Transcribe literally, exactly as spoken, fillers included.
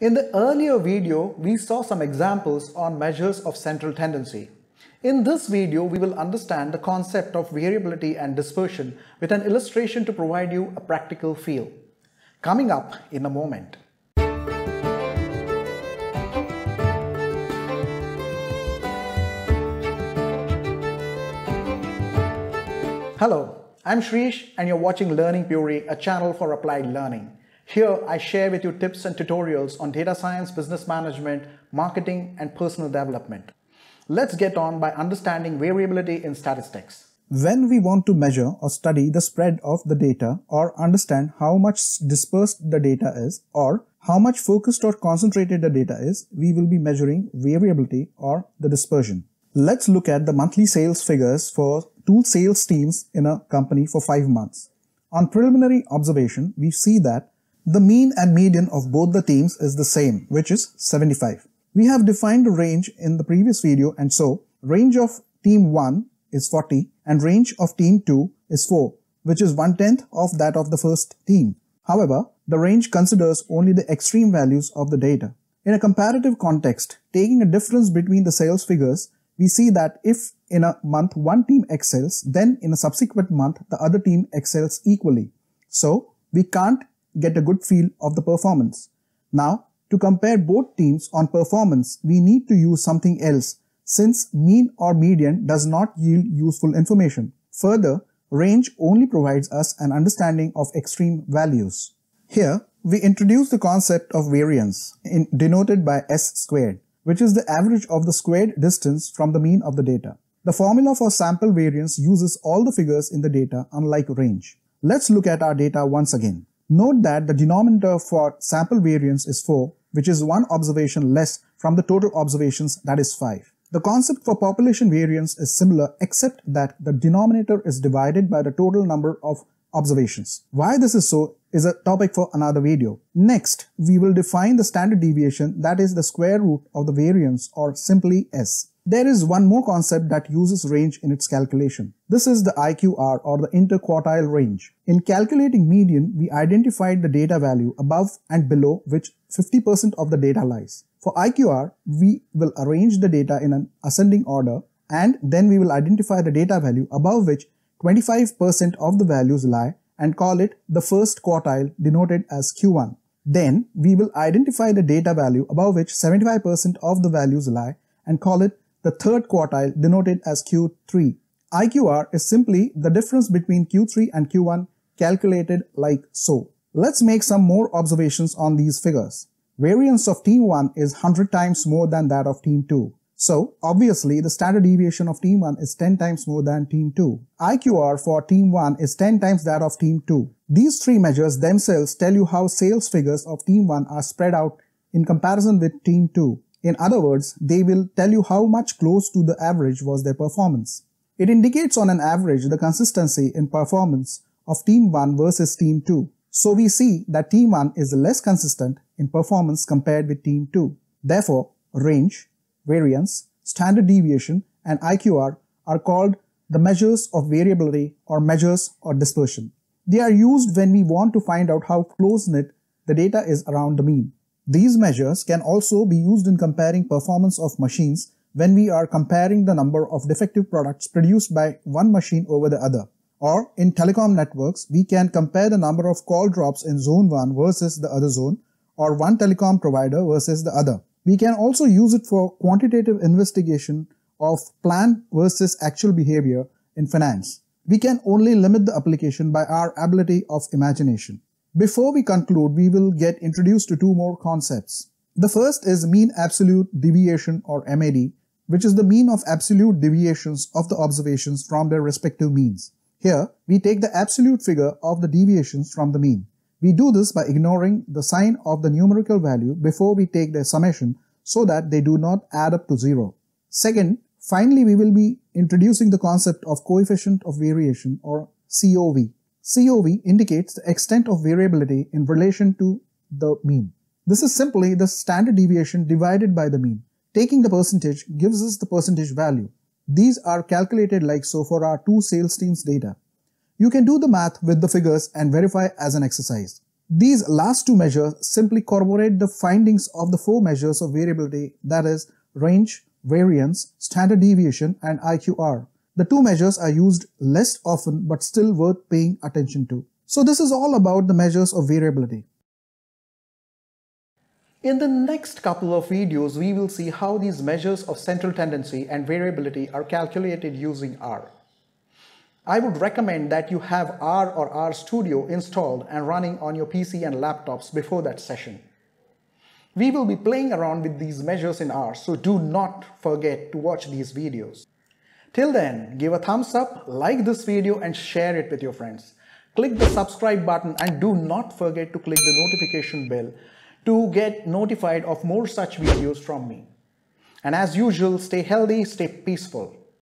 In the earlier video, we saw some examples on measures of central tendency. In this video, we will understand the concept of variability and dispersion with an illustration to provide you a practical feel. Coming up in a moment. Hello, I'm Shreesh and you're watching Learning Puree, a channel for applied learning. Here, I share with you tips and tutorials on data science, business management, marketing, and personal development. Let's get on by understanding variability in statistics. When we want to measure or study the spread of the data or understand how much dispersed the data is or how much focused or concentrated the data is, we will be measuring variability or the dispersion. Let's look at the monthly sales figures for two sales teams in a company for five months. On preliminary observation, we see that the mean and median of both the teams is the same, which is seventy-five. We have defined a range in the previous video, and so range of team one is forty and range of team two is four, which is one-tenth of that of the first team. However, the range considers only the extreme values of the data. In a comparative context, taking a difference between the sales figures, we see that if in a month one team excels, then in a subsequent month the other team excels equally. So, we can't get a good feel of the performance. Now, to compare both teams on performance, we need to use something else, since mean or median does not yield useful information. Further, range only provides us an understanding of extreme values. Here, we introduce the concept of variance, in, denoted by S squared, which is the average of the squared distance from the mean of the data. The formula for sample variance uses all the figures in the data, unlike range. Let's look at our data once again. Note that the denominator for sample variance is four, which is one observation less from the total observations, that is five. The concept for population variance is similar, except that the denominator is divided by the total number of observations. Why this is so is a topic for another video. Next, we will define the standard deviation, that is the square root of the variance, or simply S. There is one more concept that uses range in its calculation. This is the I Q R, or the interquartile range. In calculating median, we identified the data value above and below which fifty percent of the data lies. For I Q R, we will arrange the data in an ascending order, and then we will identify the data value above which twenty-five percent of the values lie and call it the first quartile, denoted as Q one. Then we will identify the data value above which seventy-five percent of the values lie and call it the third quartile, denoted as Q three. I Q R is simply the difference between Q three and Q one, calculated like so. Let's make some more observations on these figures. Variance of team one is one hundred times more than that of team two. So, obviously, the standard deviation of team one is ten times more than team two. I Q R for team one is ten times that of team two. These three measures themselves tell you how sales figures of team one are spread out in comparison with team two. In other words, they will tell you how much close to the average was their performance. It indicates on an average the consistency in performance of team one versus team two. So we see that team one is less consistent in performance compared with team two. Therefore, range, variance, standard deviation, and I Q R are called the measures of variability or measures or dispersion. They are used when we want to find out how close-knit the data is around the mean. These measures can also be used in comparing performance of machines when we are comparing the number of defective products produced by one machine over the other. Or in telecom networks, we can compare the number of call drops in zone one versus the other zone, or one telecom provider versus the other. We can also use it for quantitative investigation of plan versus actual behavior in finance. We can only limit the application by our ability of imagination. Before we conclude, we will get introduced to two more concepts. The first is mean absolute deviation, or M A D, which is the mean of absolute deviations of the observations from their respective means. Here, we take the absolute figure of the deviations from the mean. We do this by ignoring the sign of the numerical value before we take their summation so that they do not add up to zero. Second, finally we will be introducing the concept of coefficient of variation, or C O V. C O V indicates the extent of variability in relation to the mean. This is simply the standard deviation divided by the mean. Taking the percentage gives us the percentage value. These are calculated like so for our two sales teams data. You can do the math with the figures and verify as an exercise. These last two measures simply corroborate the findings of the four measures of variability, that is, range, variance, standard deviation, and I Q R. The two measures are used less often but still worth paying attention to. So this is all about the measures of variability. In the next couple of videos, we will see how these measures of central tendency and variability are calculated using R. I would recommend that you have R or R Studio installed and running on your P C and laptops before that session. We will be playing around with these measures in R, so do not forget to watch these videos. Till then, give a thumbs up, like this video and share it with your friends. Click the subscribe button and do not forget to click the notification bell to get notified of more such videos from me. And as usual, stay healthy, stay peaceful.